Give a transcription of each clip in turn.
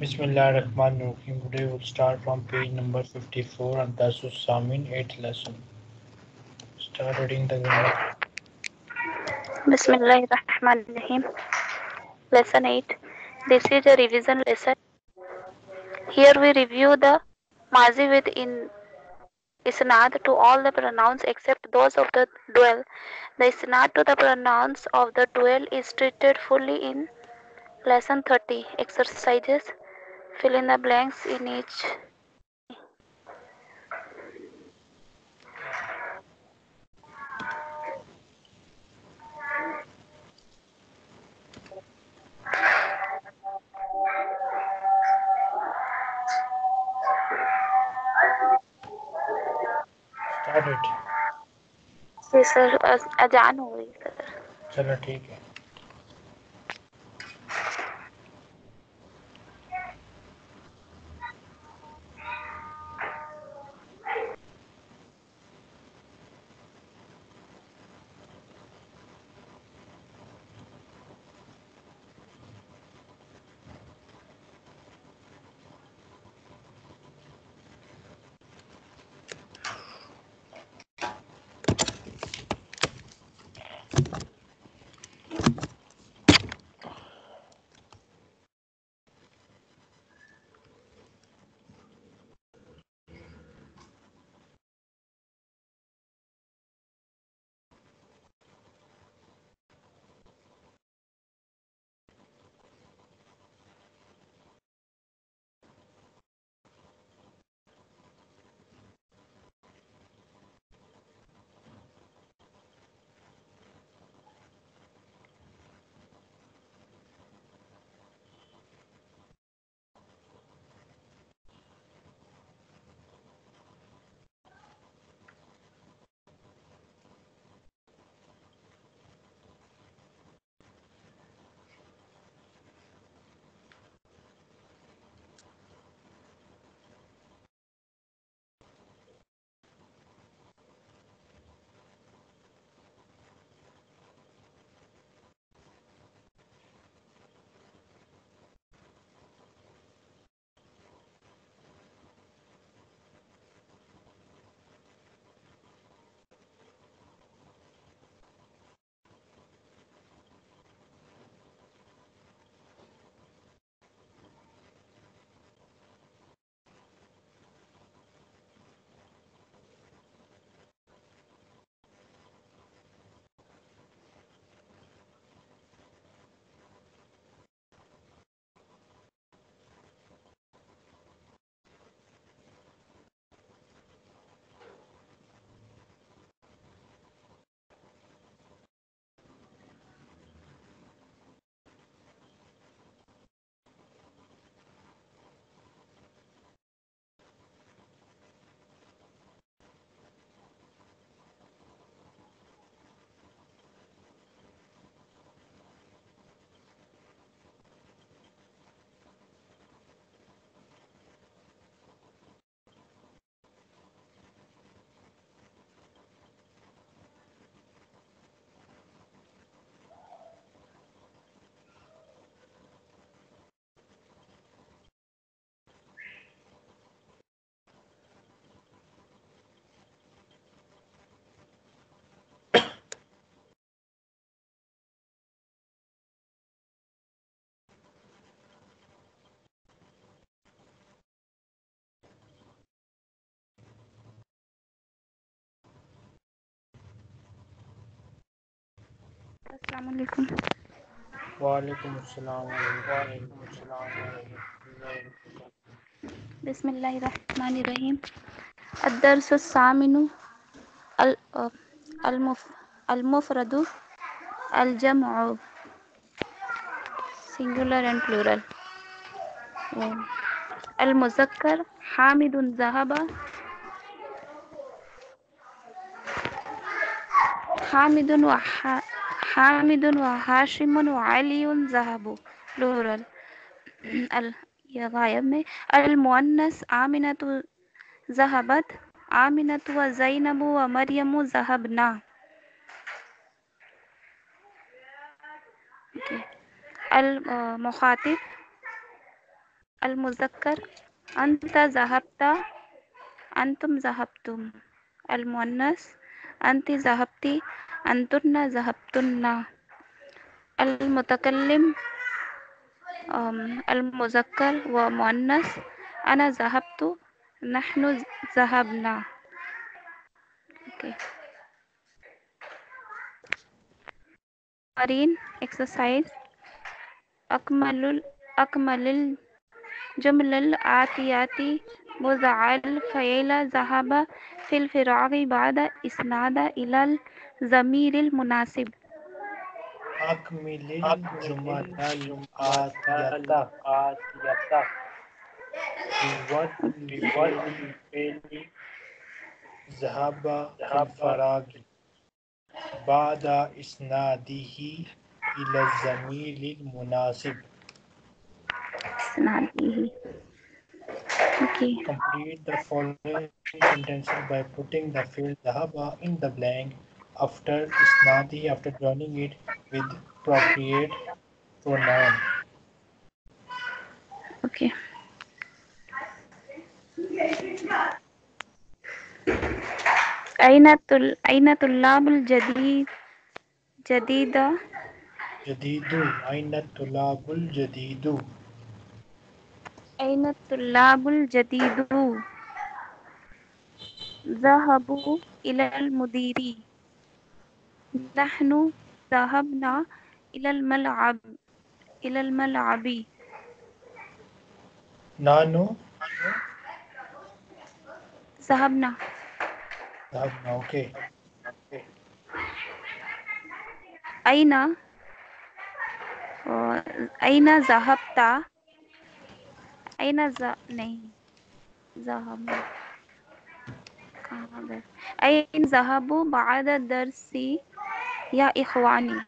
Bismillahir Rahmanir Rahim. Today we'll start from page number 54 and that's Samin 8th lesson. Start reading the grammar. Bismillahir Rahmanir Rahim. Lesson 8. This is a revision lesson. Here we review the mazi with isnaad to all the pronouns except those of the dual. The isnaad to the pronouns of the dual is treated fully in Lesson 30. Exercises. Fill in the blanks in each. Start it. Yes, sir. Ajan ho gayi, sir. Chalo, theek hai. السلام علیکم وعلیکم السلام وعلیکم السلام. بسم اللہ الرحمن الرحیم. الدرس الثامن المفرد الجمع سنگولر اینڈ پلورل. المذکر حامد زہبا. حامد وهاشم وعلي ذهبوا plural. الغايم میں المؤنث آمنة ذهبت. آمنة وزينب ومريم ذهبنا. المخاطب المذكر أنت ذهبت أنتم ذهبتم. المؤنث أنت ذهبت أنتن ذهبتن. المتكلم المذكر ومؤنث أنا ذهبت نحن ذهبنا. قرين exercise أقمل الجملل آتياتي مزعل فعيل ذهب في الفراغ بعد اسناد إلى الزمير المناسب. أكمل الجمل آتياتا بوزن فعيل ذهب في الفراغ بعد إسناده إلى الزميل المناسب. إسناده. Okay. Complete the following sentences by putting the field ذهب in the blank after إسناده, after joining it with appropriate pronoun. Okay. أين طلاب الجديد أين الطلاب الجديد. ذهبوا إلى المدير نحن ذهبنا إلى الملعب نحن ذهبنا. Okay. أين ذهبت؟ أين ذهبوا بعد الدرس يا إخواني؟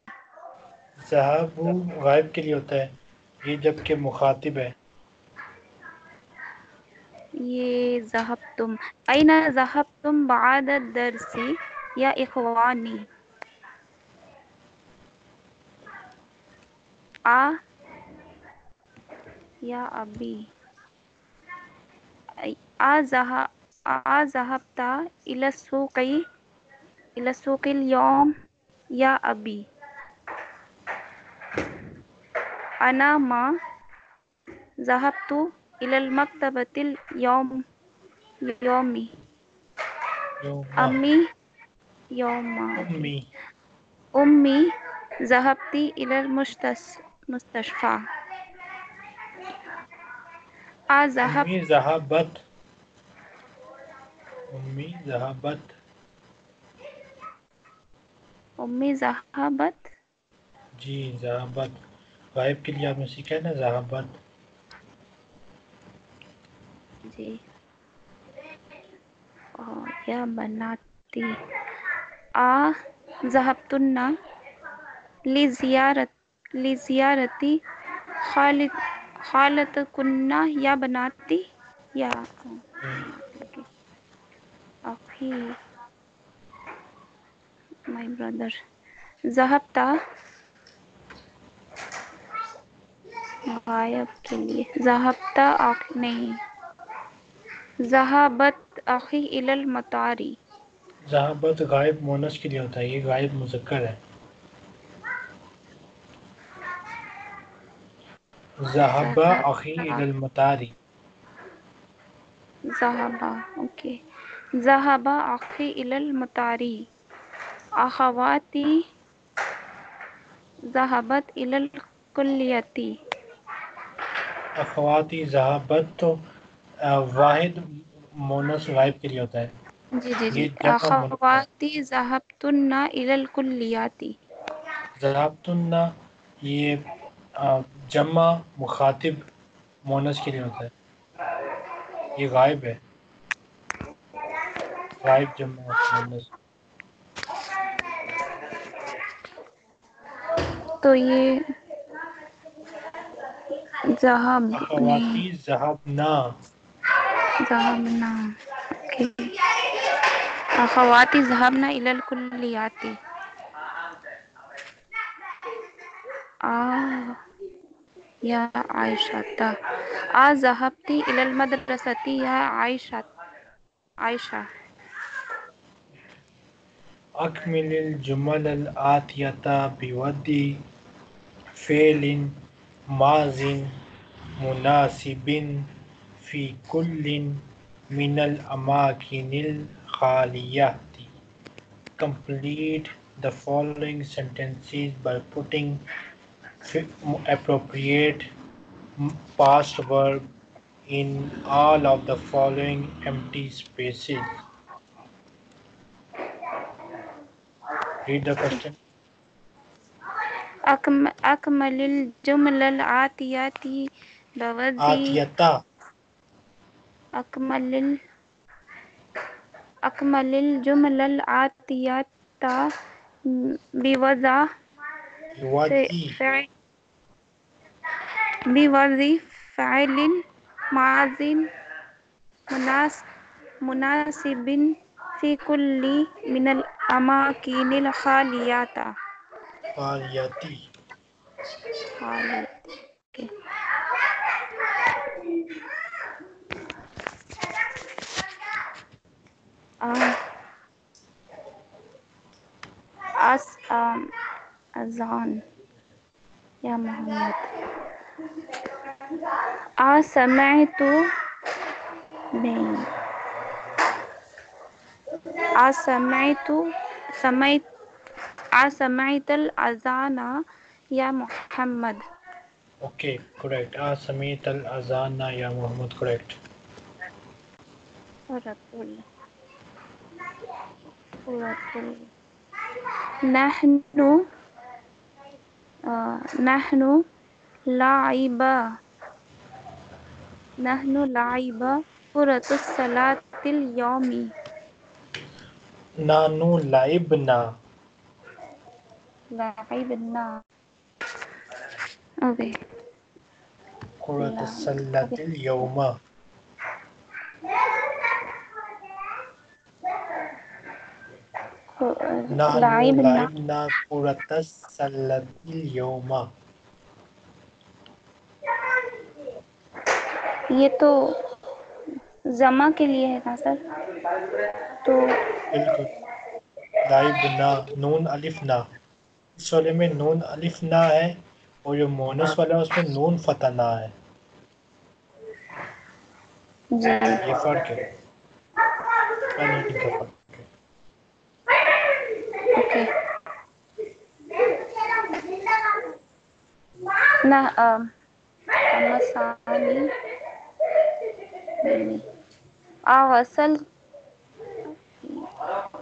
ذهبوا غائب کے لیے ہوتا ہے یہ جب کہ مخاطب ہے. یہ ذهبتم. أين ذهبتم بعد الدرس يا إخواني؟ يا أبي. ذهبت إلى السوق اليوم يا أبي؟ أنا ما ذهبت إلى المكتبة اليوم. أمي ذهبت إلى المستشفى. أمي ذهبت. جی ذهبت غائب کے لیے آپ نے سیکھا ہے نا ذهبت. جی یا بناتی ذهبتن لزيارتي خالتكن يا بناتي يا أخي my brother. ذهبت غائب کے لیے ذهبت آخر نہیں. ذهبت أخي إلى المطار. ذهبت غائب مؤنث کے لیے ہوتا ہے یہ غائب مذکر ہے. ذهب أخي إلى المطار. ذهب أخي إلى المطار. أخواتي ذهبت إلى الكلية. أخواتي ذهبت واحد مونس غائب کے لیے ہوتا ہے. جی اخواتی ذهبتن الى الكليات. ذهبتن یہ جمع مخاطب مونس کے لیے ہوتا ہے یہ غائب ہے. غائب جمع مونس تو یہ ذهب. اخواتی ذهبنا. أخواتي ذهبنا إلى الكليات. يا عائشة. أذهبت إلى المدرسة يا عائشة. أكمل الجمل الآتية بودي فعل ماض مناسب في كل من الأماكن الخالية. Complete the following sentences by putting appropriate past verb in all of the following empty spaces. Read the question. أكمل الجملة الآتية بودي أكمل الجملة الآتية بوضع فعل ماض مناسب في كل من الأماكن الخالية. Okay. أذان يا محمد. سمعت الأذان يا محمد. Okay, correct. سمعت الأذان يا محمد, correct. نحن لعب كرة الصلاة اليوم. نحن لعبنا okay. كرة الصلاة اليوم. لعبنا كرة السلة اليوم. یہ تو جمع کے لیے ہے نا سر؟ تو بالکل لعبنا نون الف نا, اس والے میں نون الف نا ہے اور جو مؤنث والا ہے اس میں نون فتح نا ہے. یہ فرق ہے.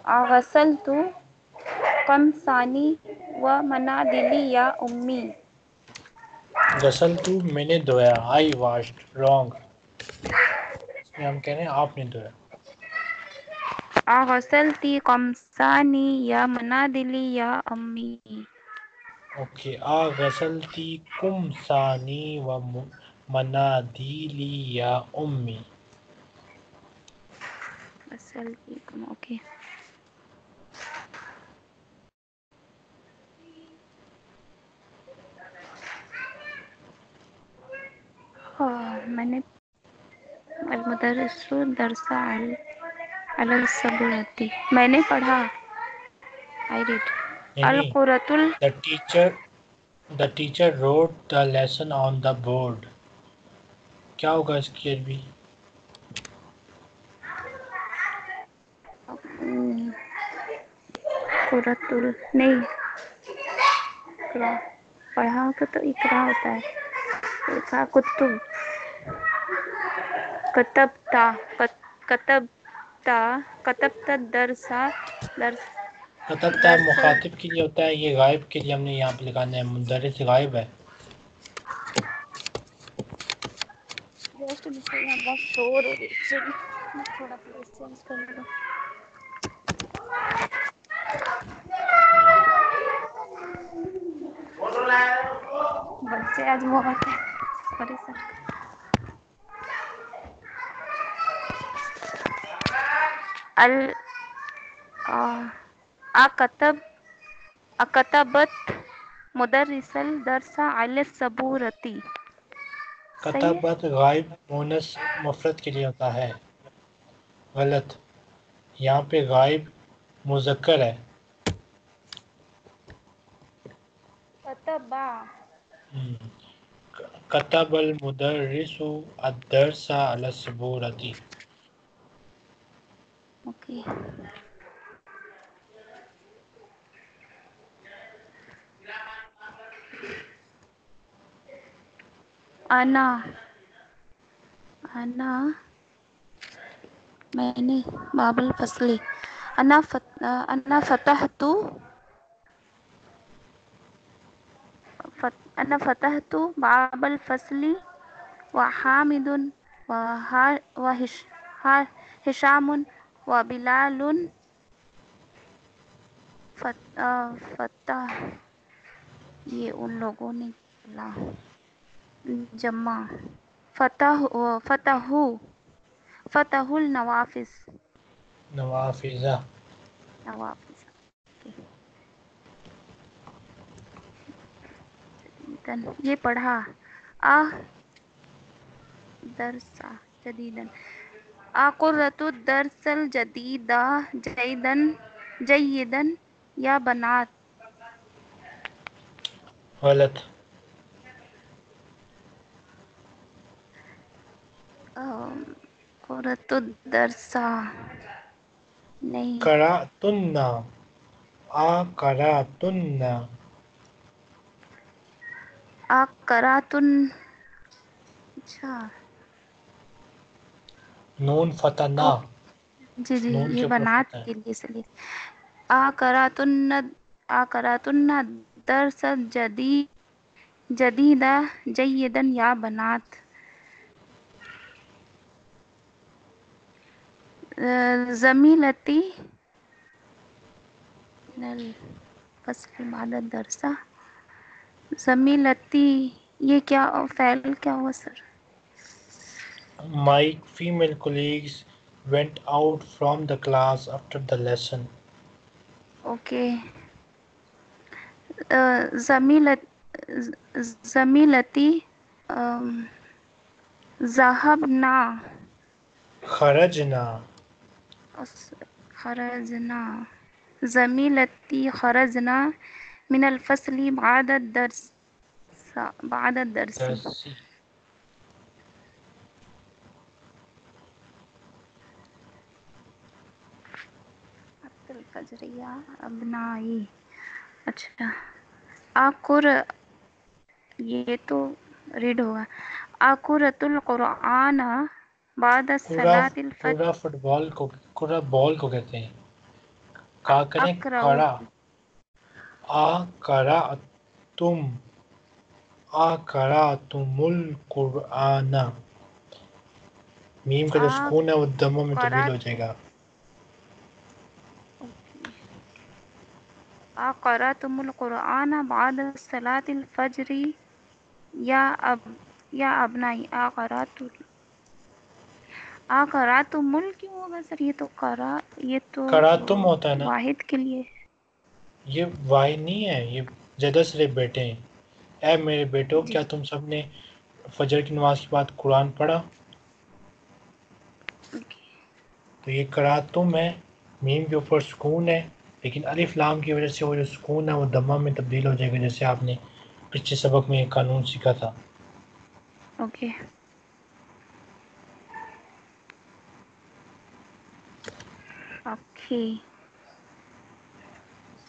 أغسلت قمصاني ومنادلي يا أمي. غسلت میں نے دھویا. I washed. Wrong. اس میں ہم کہہ رہے ہیں آپ نے دھویا. أغسلت قمصاني يا منادلي يا أمي. اوكي. أغسلت قمصاني ومناديلي يا أمي. غسلتكم اوكي. من المدرس درس على الصبر. میں نے پڑھا. I read. The teacher wrote the lesson on the board. کیا ہوگا اس کی عربی؟ قرۃ نہیں پڑھا ہوتا تو اقرا ہوتا ہے. کتبت درسا مخاطب کے لیے ہوتا ہے. یہ غائب کے لیے ہم نے یہاں پہ لکھانا ہے. مدرس غائب ہے. بچے آج بہت پریشان. أكتبت مدرس الدرس على السبورة. کتبت غائب مونس مفرد کے لیے ہوتا ہے، غلط، یہاں پہ غائب مذکر ہے. کتب المدرس الدرس علی السبورۃ. اوکے انا میں نے باب الفصل انا فتحت باب الفصل وحامد وهشام وبلال فتح. یہ ان لوگوں نے جمع فتح النوافذ. یہ پڑھا درسا جدیدن قرۃ الدرس الجدیدہ جیدن یا بنات، غلط، قرۃ الدرس نہیں، قراتن. اچھا نون فتنا، جی جی یہ بنات کے لیے اس لیے آ قراتن درس جدیدہ جیدن یا بنات. زميلتي من الفصل بعد الدرس زميلتي، یہ کیا فعل کیا ہوا سر؟ My female colleagues went out from the class after the lesson. Okay. زميلتي خرجنا زميلتي خرجنا من الفصل بعد الدرس. الفجرية ابنائي. اچھا آقر، یہ تو ریڈ ہوگا آقرۃ القرآن بعد الصلاة الفجر. کرہ فٹ بال کو کرہ بال کو کہتے ہیں، کہا کریں کرہ. آ قرأتم القرآن، میم کا جو سکون ہے وہ دموں میں تبدیل ہو جائے گا. آ قرأتم القرآن بعد الصلاة الفجر یا ابنائی. قرأتم کیوں ہوگا سر؟ یہ تو قرأتم ہوتا ہے نا واحد کے لیے، یہ واحد نہیں ہے، یہ جدہ سے بیٹے ہیں. اے میرے بیٹو، کیا تم سب نے فجر کی نماز کے بعد قرآن پڑھا؟ تو یہ قرأتم ہے، میم کے اوپر سکون ہے، لیکن الف لام کی وجہ سے وہ جو سکون ہے وہ دمہ میں تبدیل ہو جائے گا، جیسے آپ نے پچھلے سبق میں یہ قانون سیکھا تھا. اوکے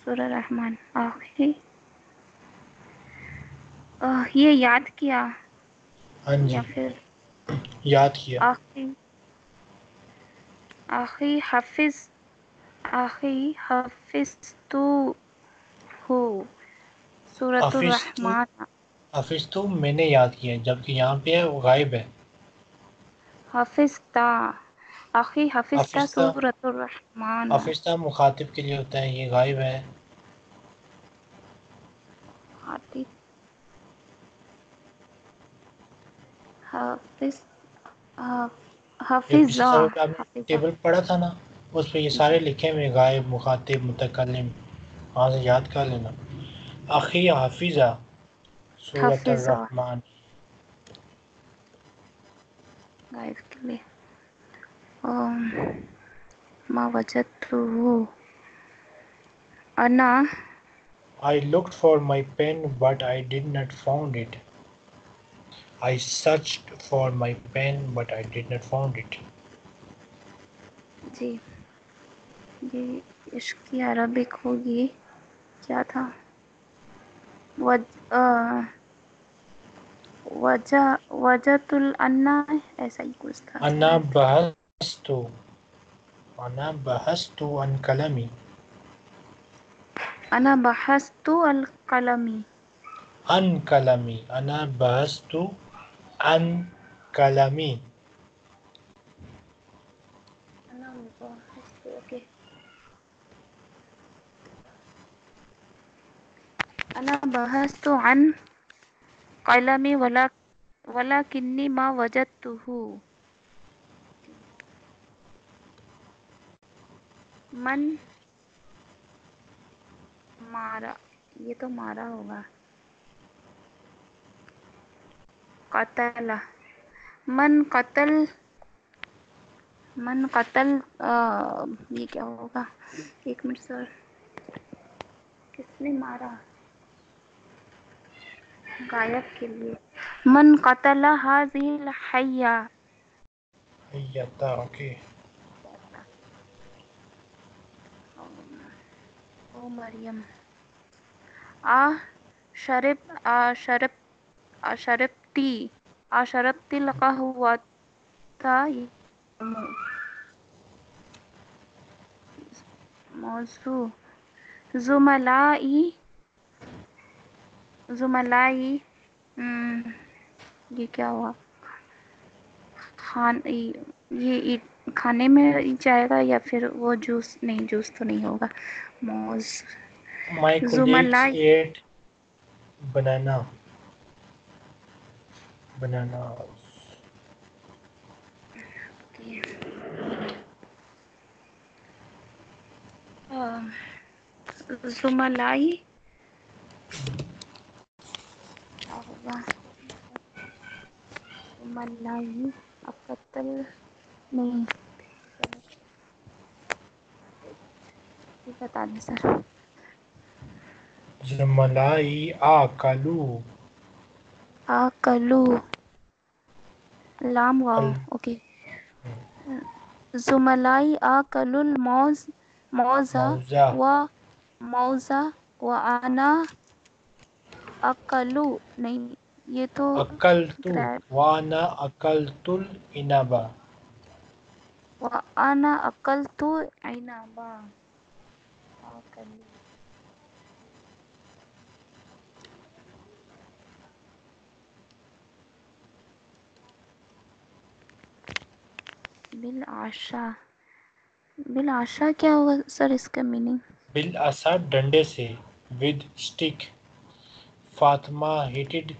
سورہ رحمان آخری. یہ یاد کیا یا پھر یاد کیا؟ آخری حفظ تو ہو سورۃ الرحمن. حفظ تو میں نے یاد کیا، جبکہ یہاں پہ ہے وہ غائب ہے. آخری حفظ سورۃ الرحمن. حفظ مخاطب کے لیے ہوتا ہے، یہ غائب ہے. حفظ ٹیبل پڑھا تھا نا، اس پہ یہ سارے لکھے ہوئے، غائب، مخاطب، متکلم، وہاں سے یاد کر لینا. آخری حفظ سورۃ الرحمن. ما وجدته. أنا I looked for my pen but I did not found it. I searched for my pen but I did not found it. جی جی عشق کی عربک ہوگی. کیا تھا؟ وجہت الانا ایسا ہی کچھ تھا. انا بحثت عن قلمی. انا بحثت عن قلمی أنا بحثت عن قلمي ولكني ما وجدته. من مارا، یہ تو مارا ہوگا. قتل، من قتل یہ کیا ہوگا؟ ایک منٹ سر، کس نے مارا؟ غائب کے لیے من قتل هذه الحية. حية اوكي. او مريم. شربت القهوة. موضوع زملائی یہ کیا ہوا؟ یہ کھانے میں جائے گا یا پھر وہ جوس؟ نہیں جوس تو نہیں ہوگا. موز زملائی ایٹ بنانا زملائی ملائی اقتل نہیں، بتا دیں سر. زملائی آکلو لام واو اوکے. زملائی آکلو الموز و انا اقلو نہیں، یہ تو وانا اقلت عنابا. بالعشا کیا ہوا سر اس کا میننگ؟ بالعصا ڈنڈے سے، with stick. Fatima hated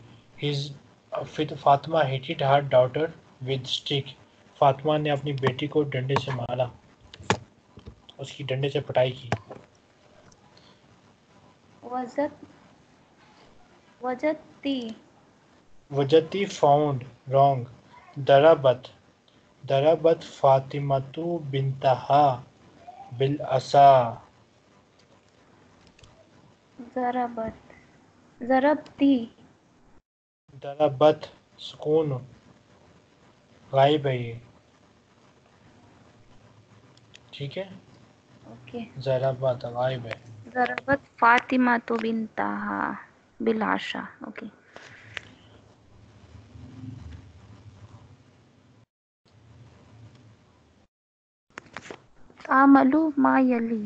her daughter with stick. Fatima نے اپنی بیٹی کو ڈنڈے سے مارا، اس کی ڈنڈے سے پٹائی کی. وجدتی found wrong. ضربت فاطمۃ بنتها بالعصا. ضربت سکون غائب ہے یہ، ٹھیک ہے اوکے. ضربت غائب ہے. ضربت فاطمہ تو بنتها بالعشا اوکے. تعمل ما یلی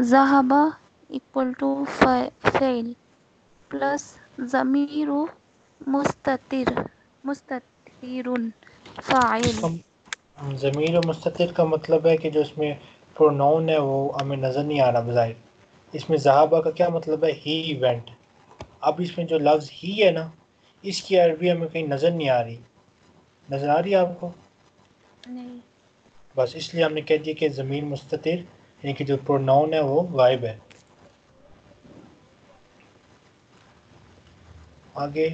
ذهب equal to fail plus ضمیر مستتر فاعل. ضمیر مستتر کا مطلب ہے کہ جو اس میں پروناؤن ہے وہ ہمیں نظر نہیں آ رہا بظاہر. اس میں ذهب کا کیا مطلب ہے؟ He went. اب اس میں جو لفظ ہی ہے نا، اس کی عربی ہمیں کہیں نظر نہیں آ رہی. نظر آ رہی ہے آپ کو؟ نہیں، بس اس لیے ہم نے کہہ دیا کہ ضمیر مستتر یعنی کہ جو پروناؤن ہے وہ غائب ہے. آگے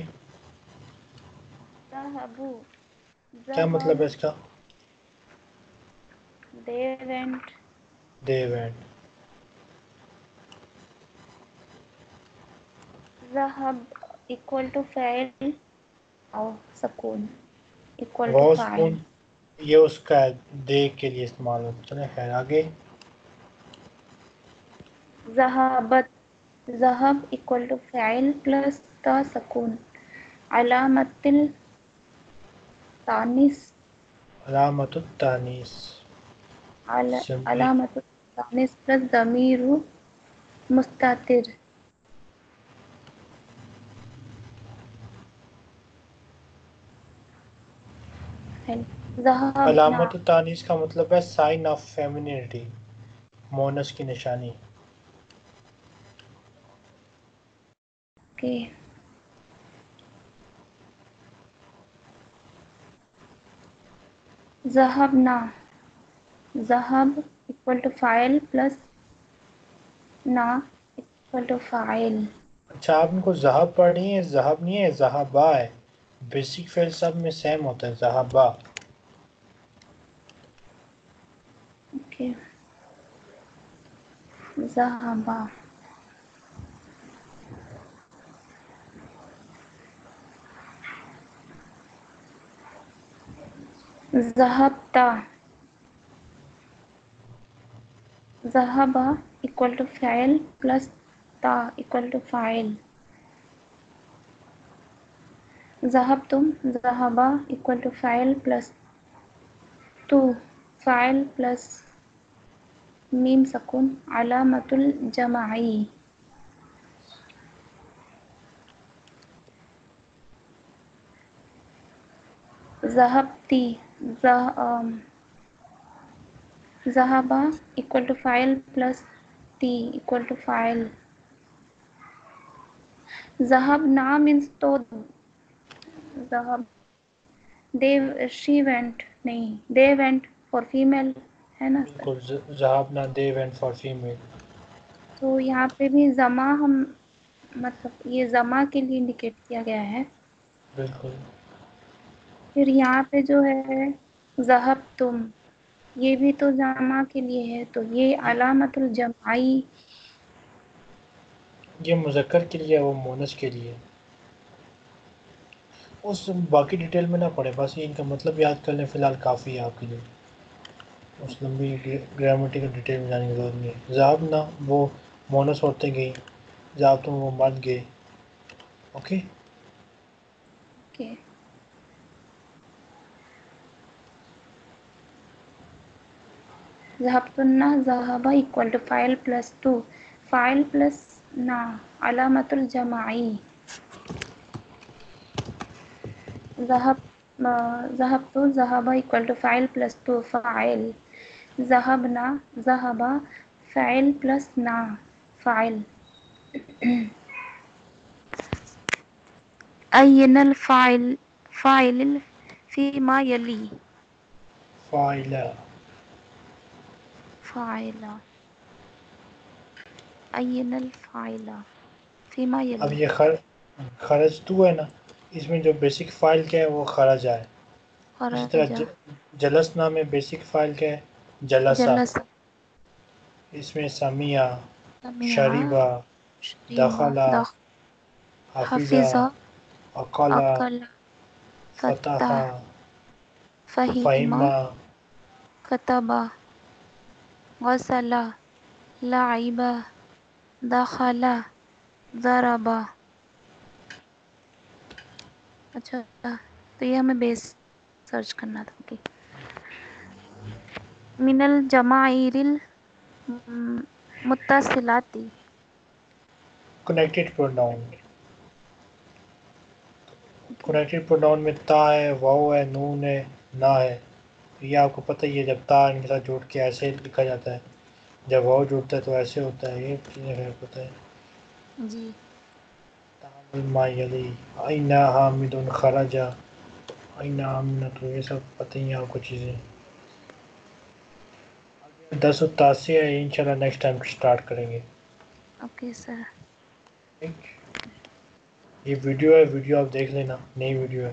ذهبوا، کیا مطلب ہے اس کا؟ they went ذهب equal to فعل اور سکون equal to فعل، یہ اس کا دے کے لیے استعمال ہوتا ہے. خیر آگے ذهبت، ذهب equal to فعل plus تا سکون. علامت التانیس، علامت التانیس، علامت التانیس plus ضمیر مستتر. علامت التانیث کا مطلب ہے سائن آف فیمینٹی، مونس کی نشانی. ذهبنا، ذهب اکول ٹو فاعل پلس نا اکول ٹو فاعل. اچھا آپ ان کو ذہب پڑھ رہی ہیں، ذہب نہیں ہے، ذہبا ہے. بیسک فعل سب میں سیم ہوتا ہے، ذہبا. ذهبا ذهبتا، ذهبا equal to فعل plus تا equal to فاعل. ذهبتم، ذهبا equal to فعل plus تو فاعل plus میم سکون. علامت الجمعی، ذهبتی، ذهبا equal to فاعل plus تی equal to فاعل. ذهبنا means تو ذهب. She went، نہیں they went for female ہے نا، ذهبنا they went for female. تو یہاں پہ بھی زما، ہم مطلب یہ زما کے لیے انڈیکیٹ کیا گیا ہے. بالکل. پھر یہاں پہ جو ہے ذهبتم، یہ بھی تو زما کے لیے ہے، تو یہ علامت الجمعی. یہ مذکر کے لیے، وہ مونس کے لیے. اس باقی ڈیٹیل میں نہ پڑھیں، بس یہ ان کا مطلب یاد کر لیں، فی الحال کافی ہے آپ کے لیے. اس لمبی گرامیٹیکل ڈیٹیل میں جانے کی ضرورت نہیں ہے. ذہبنا وہ مونس ہوتے گئی، ذہبتم وہ مرد گئے. Okay okay. ذہبتنا، ذہبا اکول ٹو فاعل پلس تو فاعل پلس نا علامت الجمعی. ذهبتو، ذهبا equal to فاعل plus تو فاعل. ذهبنا، ذهبا فاعل plus نا فاعل. أين الفاعل، فاعل فيما يلي، فاعلا، فاعلا. أين الفاعل فيما يلي. اب یہ خرج تو ہے نا، اس میں جو بیسک فائل کیا ہے وہ خرج آئے. اسی طرح جلسنا میں بیسک فائل کیا ہے، جلسا. اس میں سمیا، شریبا، دخلا، حفظہ، اقلا، فتح، فہما، کتبہ، غسلا، لعبا، دخلا، ضربا. اچھا تو یہ ہمیں بیس سرچ کرنا تھا. اوکے. من الجماعیر المتصلاتی، کنیکٹڈ پروناؤن. کنیکٹڈ پروناؤن میں تا ہے، واو ہے، نون ہے، نا ہے. یہ آپ کو پتہ ہی ہے، جب تا ان کے ساتھ جوڑ کے ایسے لکھا جاتا ہے، جب واو جوڑتا ہے تو ایسے ہوتا ہے. یہ چیزیں پتہ ہے جی. ما یلی، آئینہ، حامد، خراجہ، آئینہ، آمنہ. تو یہ سب پتہ ہی ہیں آپ کو چیزیں. 10 و 80 ہے، انشاءاللہ نیکسٹ ٹائم اسٹارٹ کریں گے. Okay sir. یہ ویڈیو ہے، ویڈیو آپ دیکھ لینا، نئی ویڈیو ہے.